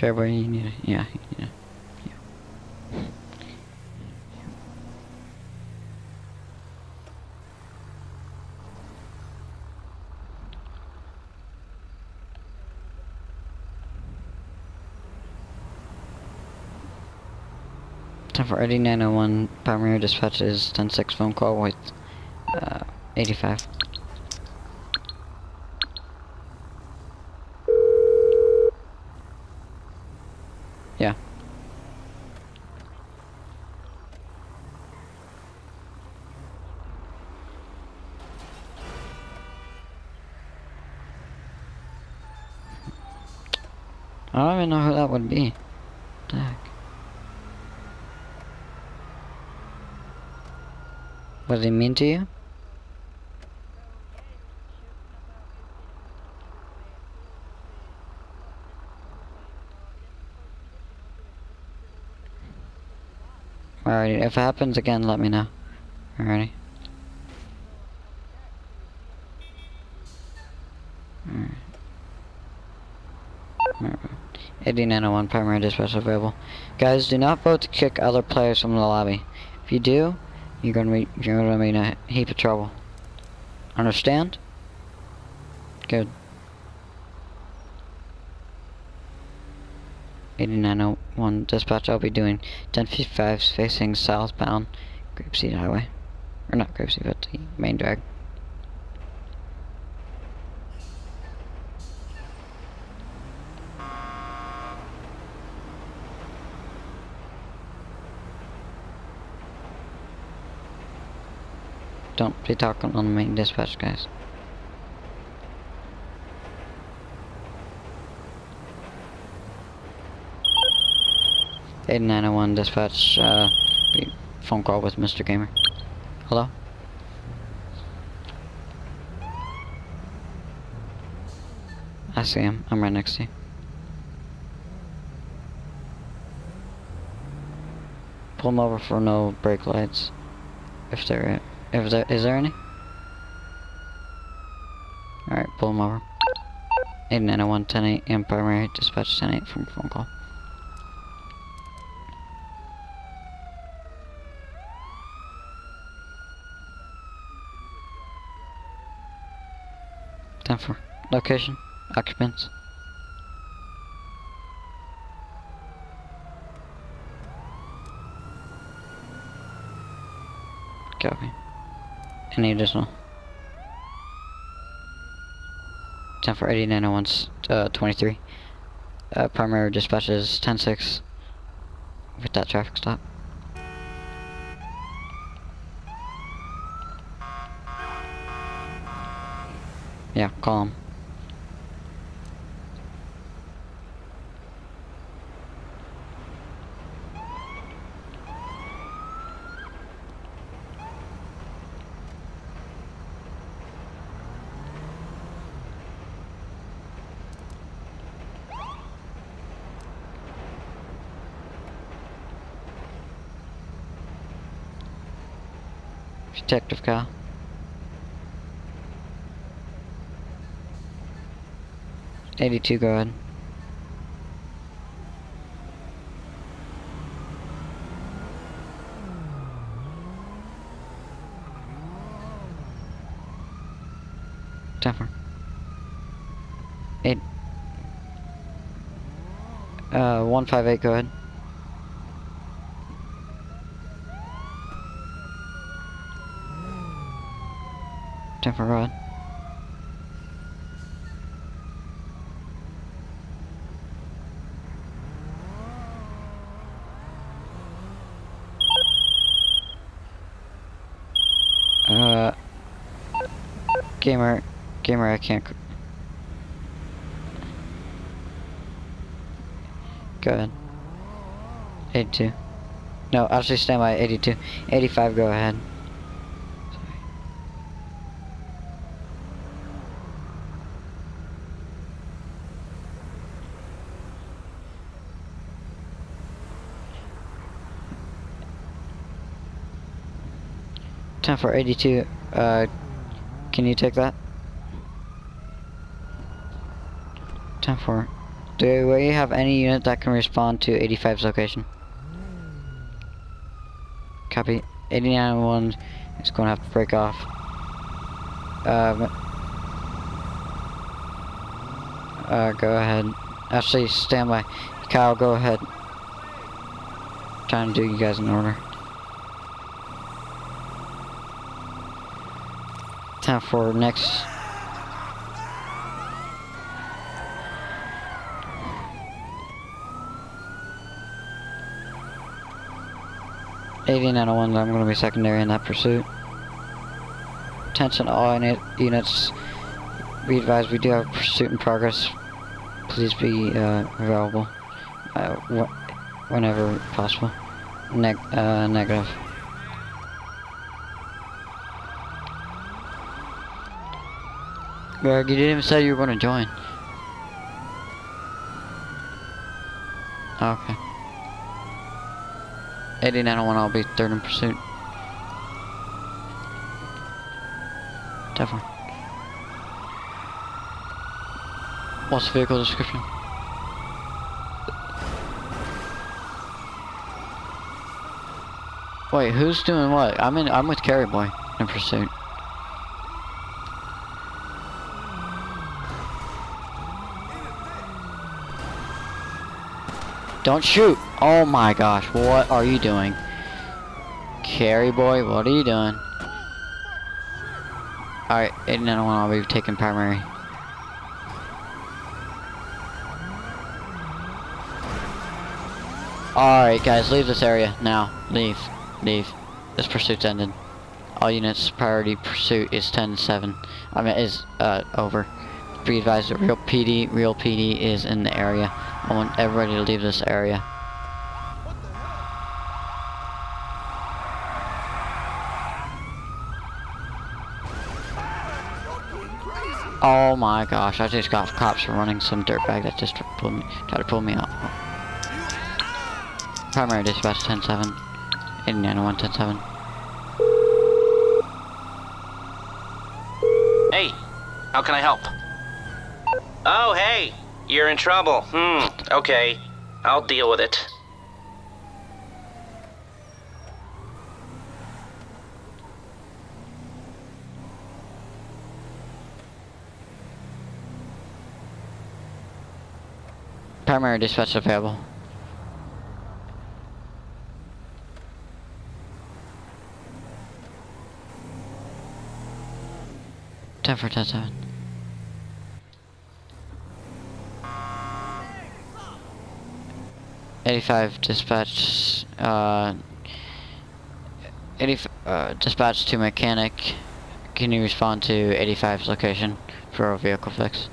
Carboy, you need it. Yeah, yeah. Time for RD 901. Palmyra dispatches 10-6 phone call with 85. Yeah. I don't even know who that would be. What the heck? What does it mean to you? Alrighty, if it happens again, let me know. Alrighty. Alright. 8901, primary dispatch available. Guys, do not vote to kick other players from the lobby. If you do, you're gonna be in a heap of trouble. Understand? Good. 8901 dispatch, I'll be doing 1055s facing southbound Grapeseed Highway. Or not Grapeseed, but the main drag. Don't be talking on the main dispatch, guys. Eight 901 dispatch. Phone call with Mr. Gamer. Hello. I see him. I'm right next to you. Pull him over for no brake lights, if there is there any. All right, pull him over. 8901 10-8 and primary dispatch 10-8 from phone call. Time for location, occupants. Copy. Any additional? Time for 8901's 23. Primary dispatches 10-6 with that traffic stop. Yeah, call him. Detective car. '82, go ahead. Tougher. 8. 158, go ahead. Tougher, go ahead. Gamer, I can't. Go ahead. 82. No, actually, stand by 82. 85, go ahead. Sorry. Time for 82. Can you take that? 10-4. Do we have any unit that can respond to 85's location? Copy. 89-1 is going to have to break off. Go ahead. Actually, stand by. Kyle, go ahead. Time to do you guys in order. 10 for next. -1, I'm going to be secondary in that pursuit. Attention all units, be advised we do have pursuit in progress. Please be available whenever possible. Negative. Greg, you didn't even say you were going to join. Okay. 89-1, I'll be third in pursuit. Definitely. What's the vehicle description? Wait, who's doing what? I'm with Carry Boy in pursuit. Don't shoot! Oh my gosh, what are you doing? Carry Boy, what are you doing? Alright, 89-1, I'll be taking primary. Alright guys, leave this area now. Leave. Leave. This pursuit's ended. All units, priority pursuit is 10-7. I mean, is over. Be advised that real PD is in the area. I want everybody to leave this area. Oh my gosh, I just got cops running some dirtbag that just tried to pull me out. Primary dispatch 10-7. 89-1, 10-7. Hey, how can I help? Oh, hey, you're in trouble. Okay, I'll deal with it. Primary dispatch available. For 10-7. Hey, 85 dispatch. 85 dispatch to mechanic. Can you respond to 85's location for a vehicle fix?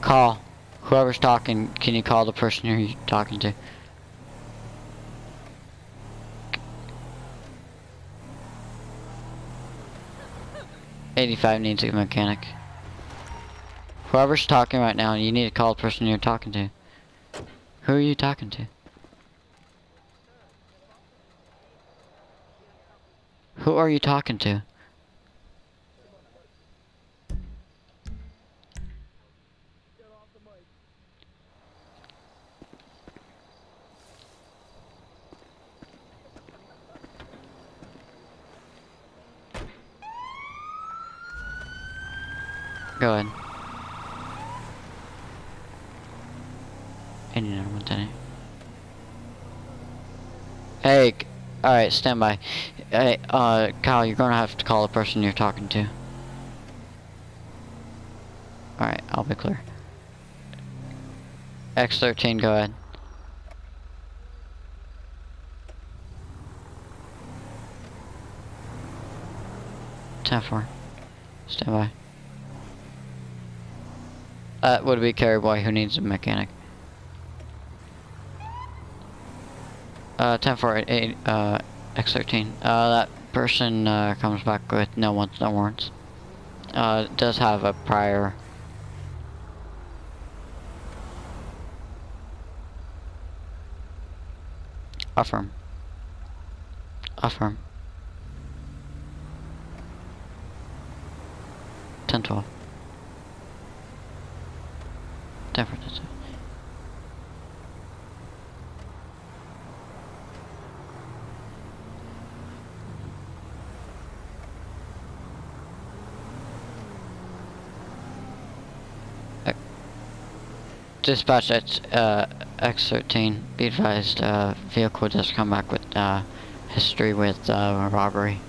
Call. Whoever's talking, can you call the person you're talking to? -85 needs a mechanic. Whoever's talking right now, you need to call the person you're talking to. Who are you talking to? Who are you talking to? Go ahead. 89-110. Hey, alright, stand by. Hey, Kyle, you're gonna have to call the person you're talking to. Alright, I'll be clear. X-13, go ahead. Time for. Stand by. That would be carry boy who needs a mechanic. 10-4-8, X-13. That person comes back with no wants, no warrants. Does have a prior. Affirm. Affirm. 10-12. 10-4-10-12. Dispatch at X-13, be advised, vehicle does come back with history with robbery.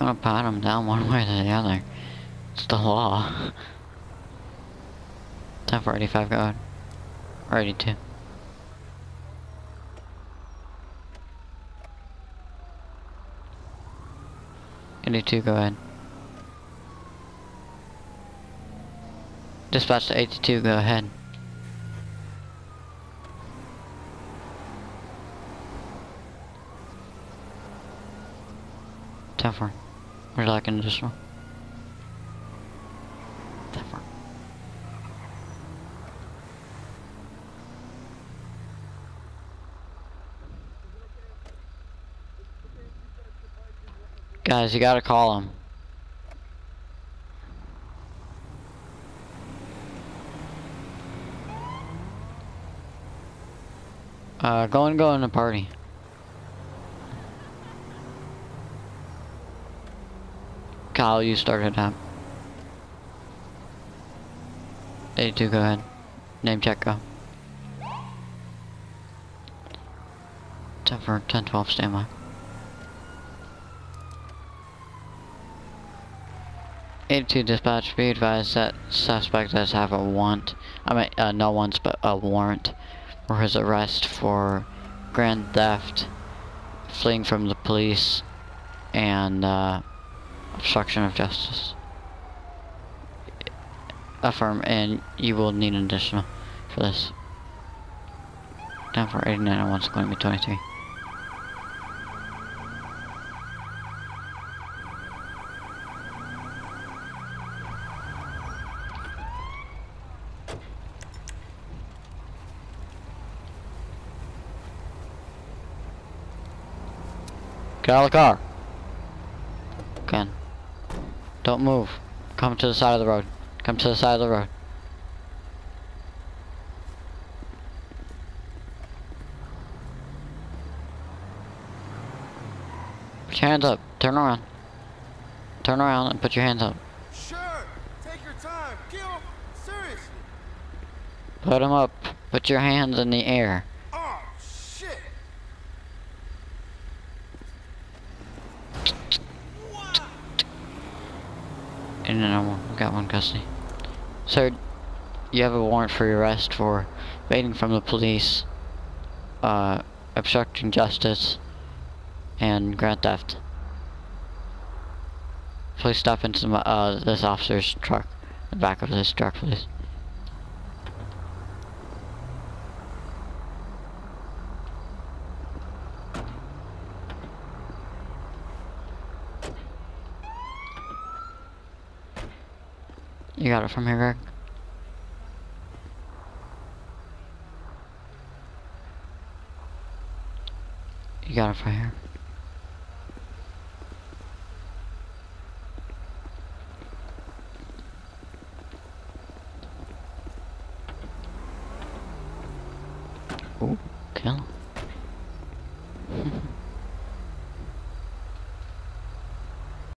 I'm gonna pat him down one way or the other. It's the law. 10-4-85, go ahead. Or 82. Go ahead. Dispatch to 82, go ahead. 10-4. Would you like an additional? 10-4. Guys, you gotta call him. Go in the party. Kyle, you started up. 82, go ahead. Name check, go. 10-4, 10-12, stand by. 82, dispatch, be advised that suspect does have a want. I mean, no wants, but a warrant for his arrest for grand theft, fleeing from the police, and, obstruction of justice. Affirm, and you will need an additional for this. 10-4-89-01 is going to be 23. 'Get out of the car. Can. Don't move. Come to the side of the road. Come to the side of the road. Put your hands up. Turn around. Turn around and put your hands up. Sure. Take your time. Kill him. Seriously. Put them up. Put your hands in the air. Oh, shit. And then I got one custody. Sir, you have a warrant for your arrest for evading from the police, obstructing justice, and grand theft. Please stop into this officer's truck, the back of this truck, please. You got it from here, Greg? You got it from here. Ooh, kill him.